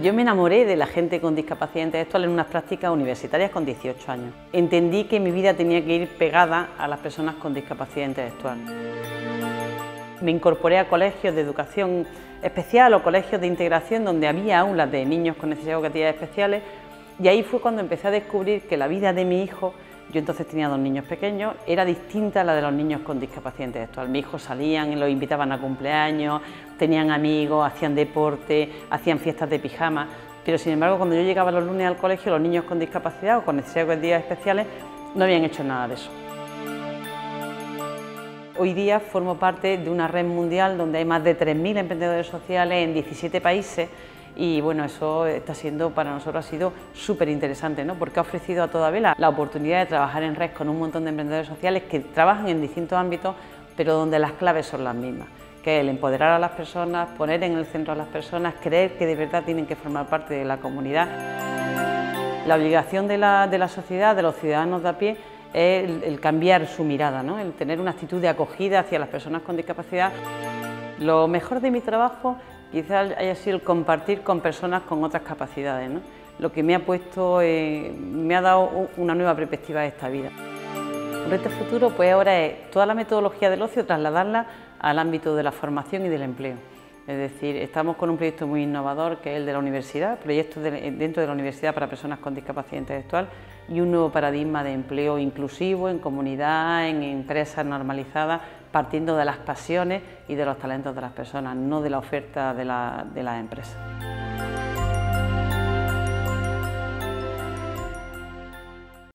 Yo me enamoré de la gente con discapacidad intelectual en unas prácticas universitarias con 18 años. Entendí que mi vida tenía que ir pegada a las personas con discapacidad intelectual. Me incorporé a colegios de educación especial o colegios de integración donde había aulas de niños con necesidades educativas especiales, y ahí fue cuando empecé a descubrir que la vida de mi hijo, yo entonces tenía dos niños pequeños, era distinta a la de los niños con discapacidad intelectual. Mis hijos salían, los invitaban a cumpleaños, tenían amigos, hacían deporte, hacían fiestas de pijama, pero sin embargo cuando yo llegaba los lunes al colegio, los niños con discapacidad o con necesidades especiales no habían hecho nada de eso. Hoy día formo parte de una red mundial donde hay más de 3.000 emprendedores sociales en 17 países. Y bueno, eso para nosotros ha sido súper interesante, ¿no? Porque ha ofrecido a Toda Vela la oportunidad de trabajar en red con un montón de emprendedores sociales que trabajan en distintos ámbitos, pero donde las claves son las mismas, que es el empoderar a las personas, poner en el centro a las personas, creer que de verdad tienen que formar parte de la comunidad. La obligación de la sociedad, de los ciudadanos de a pie, es el cambiar su mirada, ¿no? El tener una actitud de acogida hacia las personas con discapacidad. Lo mejor de mi trabajo quizás haya sido el compartir con personas con otras capacidades, ¿no? Lo que me ha dado una nueva perspectiva de esta vida. El reto futuro pues ahora es toda la metodología del ocio trasladarla al ámbito de la formación y del empleo. Es decir, estamos con un proyecto muy innovador que es el de la universidad, proyectos dentro de la universidad para personas con discapacidad intelectual y un nuevo paradigma de empleo inclusivo en comunidad, en empresas normalizadas, partiendo de las pasiones y de los talentos de las personas, no de la oferta de las empresas.